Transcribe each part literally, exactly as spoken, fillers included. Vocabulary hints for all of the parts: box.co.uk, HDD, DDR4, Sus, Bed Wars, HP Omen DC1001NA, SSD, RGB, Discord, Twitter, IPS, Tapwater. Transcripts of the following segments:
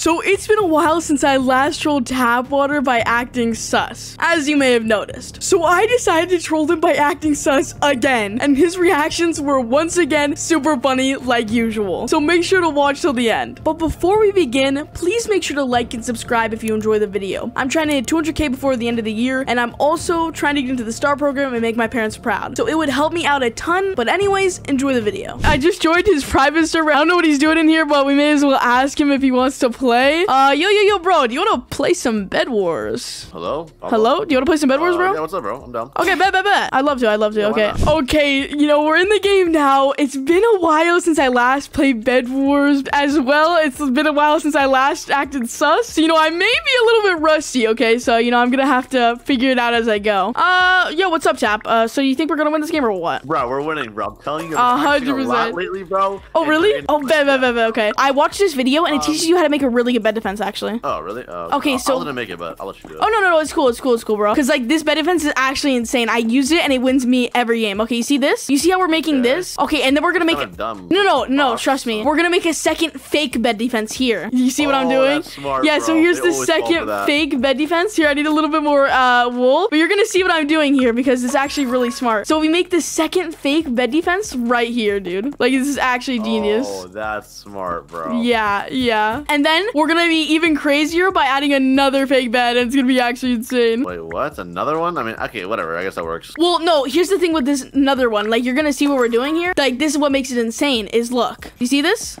So it's been a while since I last trolled Tapwater by acting sus, as you may have noticed. So I decided to troll him by acting sus again, and his reactions were once again super funny like usual. So make sure to watch till the end. But before we begin, please make sure to like and subscribe if you enjoy the video. I'm trying to hit two hundred K before the end of the year, and I'm also trying to get into the star program and make my parents proud. So it would help me out a ton, but anyways, enjoy the video. I just joined his private server. I don't know what he's doing in here, but we may as well ask him if he wants to play. Uh, yo, yo, yo, bro, do you want to play some Bed Wars? Hello? I'm Hello? Do you want to play some Bed Wars, bro? Uh, yeah, what's up, bro? I'm down. Okay, bet, bet, bet. I'd love to, I'd love to, yeah, okay. Okay, you know, we're in the game now. It's been a while since I last played Bed Wars as well. It's been a while since I last acted sus. So, you know, I may be a little bit rusty, okay? So, you know, I'm gonna have to figure it out as I go. Uh, yo, what's up, chap? Uh, so you think we're gonna win this game or what? Bro, we're winning, bro. I'm telling you, I've been watching a lot lately, bro. Oh, really? Oh, bet, bet, bet, bet, okay. I watched this video and it um, teaches you how to make a really good bed defense, actually. Oh, really? Uh, okay, I'll, so. I didn't make it, but I'll let you do it. Oh, no, no, no, it's cool, it's cool, it's cool, bro. Because, like, this bed defense is actually insane. I use it and it wins me every game. Okay, you see this? You see how we're making okay. this? Okay, and then we're gonna it's make it. Dumb. No, no, no, box, trust me. So. We're gonna make a second fake bed defense here. You see oh, what I'm doing? That's smart, yeah, bro. So here's they the second fake bed defense. Here, I need a little bit more uh, wool, but you're gonna see what I'm doing here because it's actually really smart. So we make the second fake bed defense right here, dude. Like, this is actually genius. Oh, that's smart, bro. Yeah, yeah. And then we're gonna be even crazier by adding another fake bed, and it's gonna be actually insane. Wait, what? Another one? I mean, okay, whatever. I guess that works. Well, no, here's the thing with this another one. Like, you're gonna see what we're doing here. Like, this is what makes it insane is look. You see this?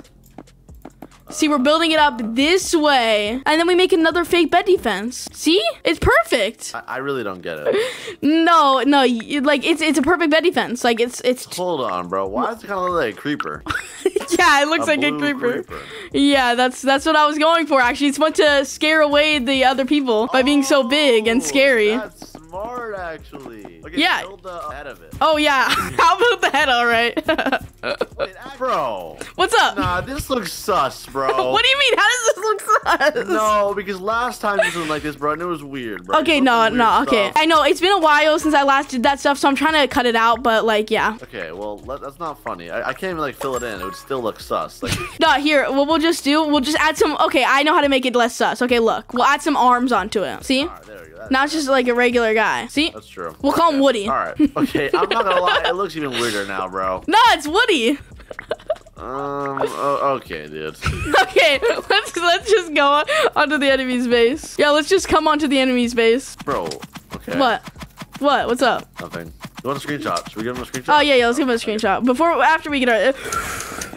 See, we're building it up this way, and then we make another fake bed defense. See? It's perfect. I, I really don't get it. no, no, you, like, it's it's a perfect bed defense. Like, it's... it's. Hold on, bro. Why does it kind of look like a creeper? Yeah, it looks a like a creeper. creeper. Yeah, that's that's what I was going for, actually. It's meant to scare away the other people by oh, being so big and scary. That's smart, actually. Okay, yeah. Build the head of it. Oh, yeah. How about the head, all right? Wait, bro. What's up? Nah, this looks sus, bro. What do you mean? How does this look sus? No, because last time this was like this, bro, and it was weird, bro. Okay, no, no, okay. Stuff. I know, it's been a while since I last did that stuff, so I'm trying to cut it out, but, like, yeah. Okay, well, that's not funny. I, I can't even, like, fill it in. It would still look sus. Like. No, here, what we'll just do, we'll just add some, okay, I know how to make it less sus. Okay, look, we'll add some arms onto it. See? All right, there we go. Now it's just, like, a regular guy. See? That's true. We'll okay. call him Woody. All right. Okay, I'm not gonna lie. It looks even weirder now, bro. No, it's Woody. Um, oh, okay, dude. Okay, let's let's just go on, onto the enemy's base. Yeah, let's just come onto the enemy's base. Bro, okay. What? What? What's up? Nothing. You want a screenshot? Should we give him a screenshot? Oh, yeah, yeah, let's give him a screenshot. Before, after we get our...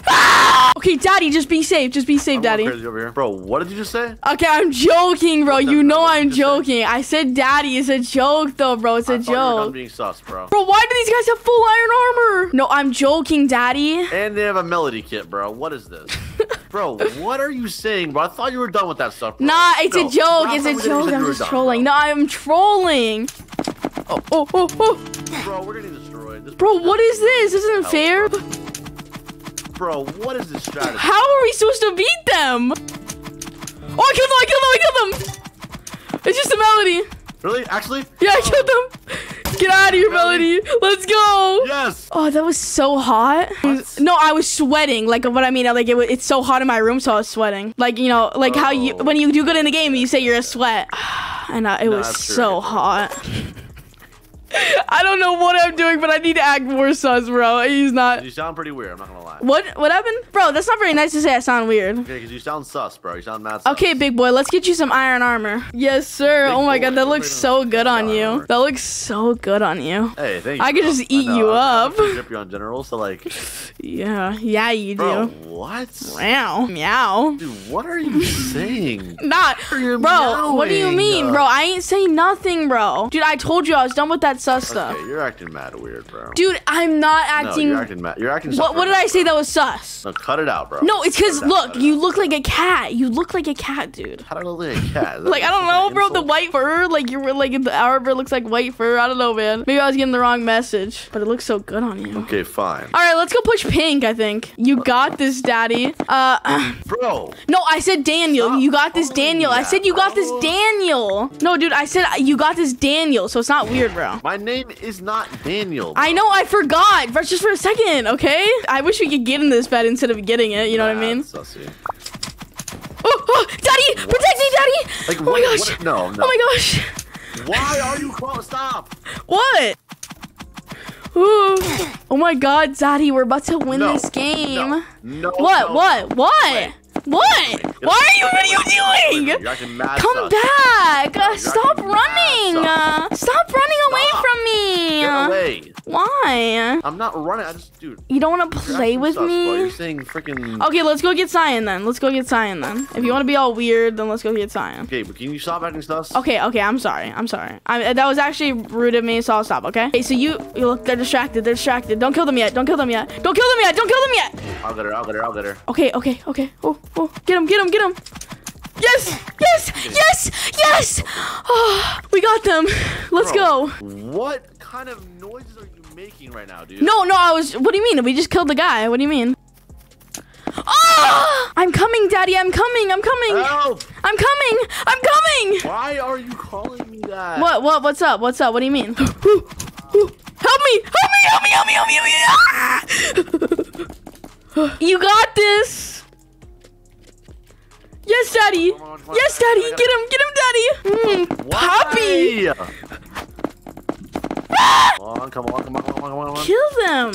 Ah! Okay, Daddy, just be safe. Just be safe, I'm Daddy. Crazy over here. Bro, what did you just say? Okay, I'm joking, bro. What you know I'm joking. Say? I said Daddy. It's a joke, though, bro. It's I a joke. I'm being sus, bro. Bro, why do these guys have full iron armor? No, I'm joking, Daddy. And they have a melody kit, bro. What is this? Bro, what are you saying, bro? I thought you were done with that stuff, bro. Nah, it's no, a joke. It's a joke. I'm just done, trolling. Bro. No, I'm trolling. Oh, oh, oh, oh. Bro, we're getting destroyed. This bro, what is this? This isn't fair. Bro, what is this strategy? How are we supposed to beat them? Oh, I killed them! I killed them! I killed them! It's just a melody. Really? Actually? Yeah, I oh. killed them. Get out of here, Melody. Let's go. Yes. Oh, that was so hot. What? No, I was sweating. Like, what I mean, like, it, it's so hot in my room, so I was sweating. Like, you know, like oh. how you, when you do good in the game, you say you're a sweat. And uh, it no, was so hot. I don't know what I'm doing, but I need to act more sus, bro. He's not. You sound pretty weird. I'm not gonna lie. What? What happened, bro? That's not very nice to say. I sound weird. Okay, because you sound sus, bro. You sound mad sus. Okay, big boy. Let's get you some iron armor. Yes, sir. Big oh my boy. God, that looks so good on you. Armor. That looks so good on you. Hey, thank you. I could bro. just eat you up. I grip you on general, so like. Yeah, yeah, you bro, do. What? Wow, meow. Dude, what are you saying? Not, You're bro. Meowing. What do you mean, bro? I ain't saying nothing, bro. Dude, I told you I was done with that. Sus stuff. Okay, you're acting mad weird, bro. Dude, I'm not acting. No, you're acting mad. You're acting. What? What did I say that was sus? No, cut it out, bro. No, it's because look, you look like a cat. You look like a cat, dude. How do I look like a cat? Like I don't know, bro. The white fur, like you were like the hour bird looks like white fur. I don't know, man. Maybe I was getting the wrong message, but it looks so good on you. Okay, fine. All right, let's go push pink. I think you got this, Daddy. Uh, bro. No, I said Daniel. You got this, Daniel. I said you got this, Daniel. No, dude, I said you got this, Daniel. So it's not weird, bro. My name is not Daniel. Bro. I know, I forgot. But just for a second, okay? I wish we could get in this bed instead of getting it. You know nah, what I mean? Sussy. Oh, oh, Daddy! What? Protect me, Daddy! Like, oh what, my gosh! What, no, no. Oh my gosh! Why are you close? Stop! What? Ooh. Oh my God, Daddy! We're about to win no, this game. No, no, what? No, what? What? What? What? Why are you? What are you doing? You're acting mad. Come back! Uh, stop running! Uh, stop running away stop. from me! Get away. Why? I'm not running. I just, dude. You don't want to play with sus, me? Bro. You're saying freaking. Okay, let's go get Cyan then. Let's go get Cyan then. If you want to be all weird, then let's go get Cyan. Okay, but can you stop acting sus? Okay, okay. I'm sorry. I'm sorry. I, that was actually rude of me, so I'll stop. Okay. Hey, so you, you look. They're distracted. They're distracted. Don't kill them yet. Don't kill them yet. Don't kill them yet. Don't kill them yet. I'll get her. I'll get her. I'll get her. Okay. Okay. Okay. Oh. Oh, get him, get him, get him. Yes, yes, yes, yes. Oh, we got them. Let's Bro, go. What kind of noises are you making right now, dude? No, no, I was, what do you mean? We just killed the guy. What do you mean? Oh, I'm coming, Daddy. I'm coming. I'm coming. Help. I'm coming. I'm coming. Why are you calling me that? What, what, what's up? What's up? What do you mean? Help me, help me, help me, help me, help me. Help me. Ah! You got this. Yes, Daddy. Come on, come on, yes, Daddy. Get him. Get him, Daddy. Mm, Poppy. Ah! Come on, come on, come on, come on, come on. Kill them.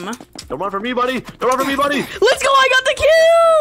Don't run for me, buddy. Don't run for me, buddy. Let's go. I got the kill.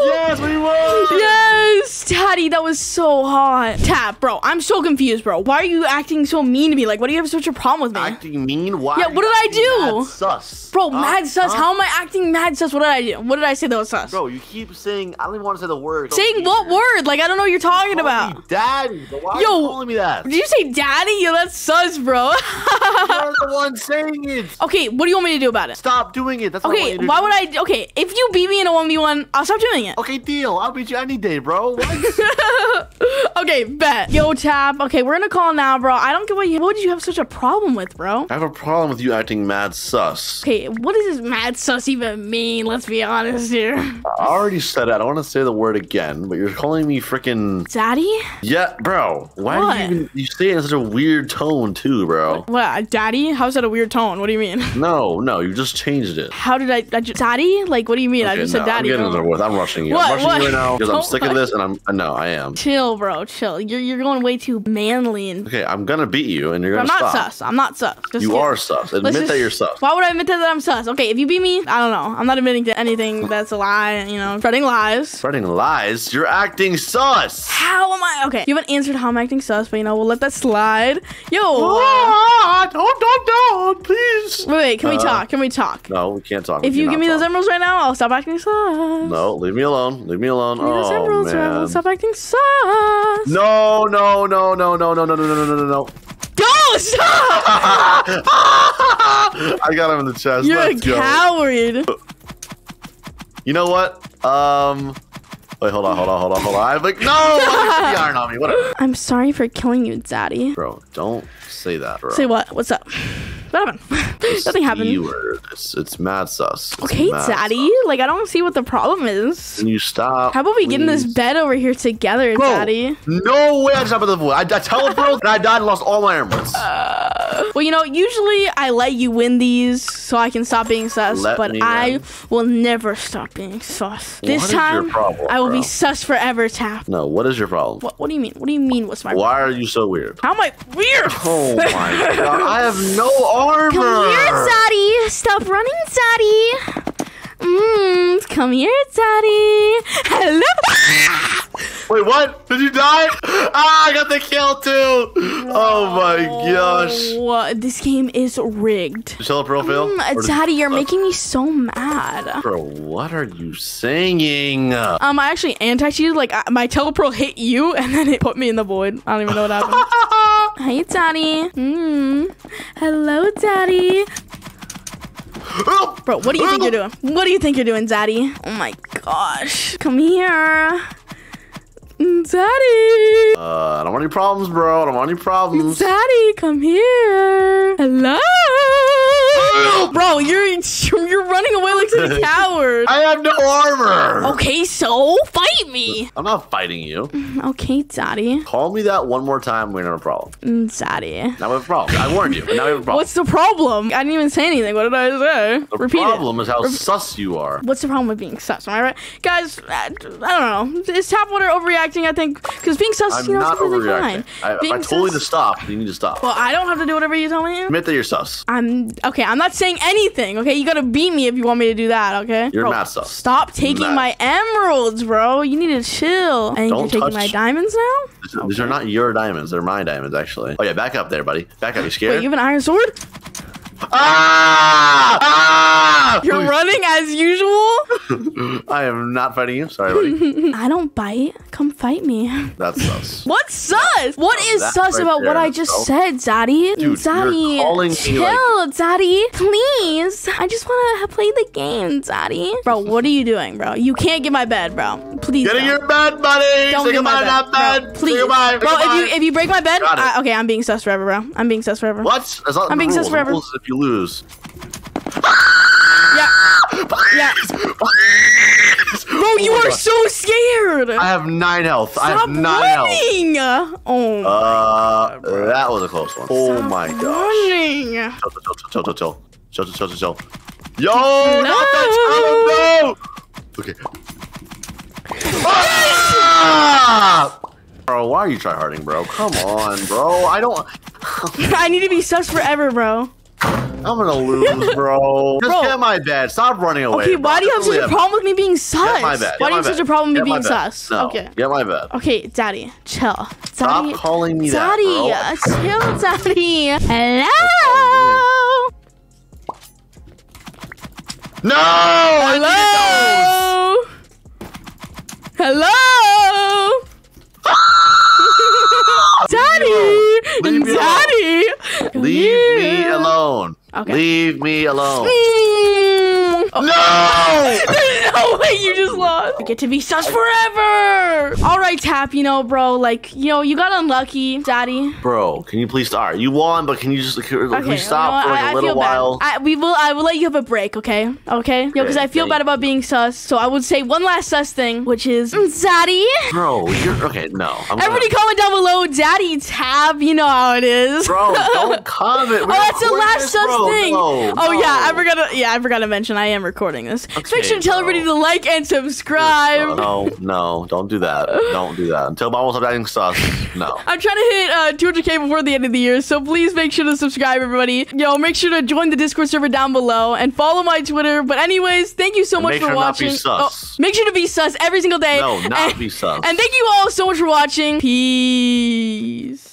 Yes, we won. Yes, Daddy. That was so hot. Tap, bro. I'm so confused, bro. Why are you acting so mean to me? Like, what do you have such a problem with me? Acting mean? Why? Yeah, what did I do? Mad sus. Bro, huh? mad sus. Huh? How am I acting mad sus? What did I do? What did I say that was sus? Bro, you keep saying, I don't even want to say the word. Saying what word? Like, I don't know what you're talking about. Me Daddy. But why are Yo, you calling me that? Did you say Daddy? Yo, that's sus, bro. You're the one saying it. Okay, what do you want me to do about it? Stop doing it. That's okay. Okay, why would I? Okay, if you beat me in a one v one, I'll stop doing it. Okay, deal. I'll beat you any day, bro. What? Okay, bet. Yo, Tap. Okay, we're gonna call now, bro. I don't get what you. What did you have such a problem with, bro? I have a problem with you acting mad sus. Okay, what does this mad sus even mean? Let's be honest here. I already said it. I don't want to say the word again, but you're calling me freaking Daddy? Yeah, bro. Why what? did you even? You say it in such a weird tone, too, bro. What, what? Daddy? How's that a weird tone? What do you mean? No, no. You just changed it. How did I, I just, Daddy? Like, what do you mean? Okay, I just no, said Daddy. I'm, getting with. I'm rushing you. What, I'm rushing what? you right now because I'm sick of this, and I'm uh, no, I am. Chill, bro. Chill. You're you're going way too manly. And okay, I'm gonna beat you, and you're gonna I'm stop. I'm not sus. I'm not sus. Just you kidding. are sus. Admit just, that you're sus. Why would I admit that I'm sus? Okay, if you beat me, I don't know. I'm not admitting to anything that's a lie. You know, spreading lies. Spreading lies. You're acting sus. How am I? Okay, you haven't answered how I'm acting sus, but you know we'll let that slide. Yo. Ah, don't don't don't, please. Wait, wait. Can uh, we talk? Can we talk? No, we can't. If you give me those emeralds right now, I'll stop acting sus. No, leave me alone. Leave me alone. Give me those emeralds right now, I'll stop acting sus. No, no, no, no, no, no, no, no, no, no, no, no. Don't stop! I got him in the chest. You're Let's a coward. Go. You know what? Um, wait, hold on, hold on, hold on, hold on. I'm like, no, I put the iron on me. Whatever. I'm sorry for killing you, Daddy. Bro, don't say that, bro. Say what? What's up? What happened? Nothing happened. It's, it's mad sus. It's okay, mad Daddy. Sus. Like, I don't see what the problem is. Can you stop? How about we please? get in this bed over here together, Bro, Daddy? No way I jumped in the pool. I, I teleported and I died and lost all my emeralds. Uh, well, you know, usually I let you win these so I can stop being sus, let but I win. will never stop being sus. This what time, is your problem, I will bro? be sus forever, Tap. No, what is your problem? What, what do you mean? What do you mean what's my Why problem? Why are you so weird? How am I weird? Oh, my God. I have no armor. Come here, Daddy. Stop running, Daddy. Mm, come here, Daddy. Hello. Wait, what? Did you die? Ah, I got the kill too. No. Oh my gosh. What? This game is rigged. Michelle Profile? Um, Daddy, you're uh, making me so mad. Bro, what are you singing? Um, I actually anti-cheated. Like, I, my telepro hit you, and then it put me in the void. I don't even know what happened. Hey, Daddy. Mm. Hello, Daddy. Bro, what do you think you're doing? What do you think you're doing, Daddy? Oh my gosh. Come here. Daddy. Uh, I don't want any problems, bro. I don't want any problems. Daddy, come here. Hello. Bro, you're, you're running away like a coward. I have no armor. Okay, so fight me. I'm not fighting you. Okay, Zaddy. Call me that one more time. We're gonna have a problem. Zaddy. Now we have a problem. I warned you. Now we have a problem. What's the problem? I didn't even say anything. What did I say? The Repeat problem it. is how Re sus you are. What's the problem with being sus? Am I right, guys? I, I don't know. Is Tapwater overreacting? I think because being sus, I'm you know, not overreacting. Fine. I, being if I told sus, you to stop, you need to stop. Well, I don't have to do whatever you tell me. Admit that you're sus. I'm okay. I'm not saying anything. Okay, you gotta beat me if you want me to do that. Okay. You're bro, not sus. Stop taking not. my emeralds, bro. You need to chill. And you're taking my diamonds now. These, okay. these are not your diamonds. They're my diamonds, actually. Oh yeah, back up there, buddy. Back up. You scared? Wait, you have an iron sword? Ah! Ah! You're Please. running as usual. I am not fighting you. Sorry, buddy. I don't bite. Come fight me. That's sus. What's sus? What is That's sus right about there, what I just so. said, Zaddy? Dude, Zaddy, you're chill, like... Zaddy. Please. I just want to play the game, Zaddy. Bro, what are you doing, bro? You can't get my bed, bro. Please. Get don't. in your bed, buddy. Don't Say get my bed. bed. Bro, please. Say goodbye. Bro, goodbye. if you if you break my bed, I, okay, I'm being sus forever, bro. I'm being sus forever. What? That's not I'm being sus forever. You lose. Yeah. Please, yeah. Please. Bro, you oh are God. so scared. I have nine health. Stop I have nine running. health. Oh my uh, God, that was a close one. Stop oh my gosh. Chill, chill, chill, chill, chill, chill, chill, chill, chill. Yo, no. not that time, no. Okay. Yes. Ah! Bro, why are you tryharding, bro? Come on, bro. I don't. I need to be sus forever, bro. I'm gonna lose, bro. Just bro. get my bed. Stop running away. Okay, why bro. do you have such a problem with me being sus? Get my bed. Get why do you have such a problem with me being bed. sus? No. Okay. Get my bed. Okay, Daddy, chill. Daddy, Stop calling me Daddy, that, bro. chill, Daddy. Hello. No. Hello. Hello. Daddy. Daddy. Leave me alone. Okay. Leave me alone. Mm. Okay. No! No way, you just lost. I get to be sus forever. All right, Tap, you know, bro, like, you know, you got unlucky, Daddy. Bro, can you please, all right, you won, but can you just can okay, you stop you know, for like I, a little I while? I, we will, I will let you have a break, okay? Okay? Yo, because I feel Thank bad about being sus, so I would say one last sus thing, which is, Daddy. Bro, you're, okay, no. I'm Everybody gonna... comment down below, Daddy, Tap, you know how it is. Bro, don't comment. Oh, that's the last sus thing. Thing. No, oh no. yeah, I forgot. To, yeah, I forgot to mention I am recording this. Okay, so make sure to tell no. everybody to like and subscribe. No, no, don't do that. Don't do that. Until Mom will stop adding stuff. No. I'm trying to hit uh, two hundred K before the end of the year, so please make sure to subscribe, everybody. Yo, make sure to join the Discord server down below and follow my Twitter. But anyways, thank you so and much make for sure watching. Not be sus. Oh, make sure to be sus every single day. No, not and, be sus. And thank you all so much for watching. Peace.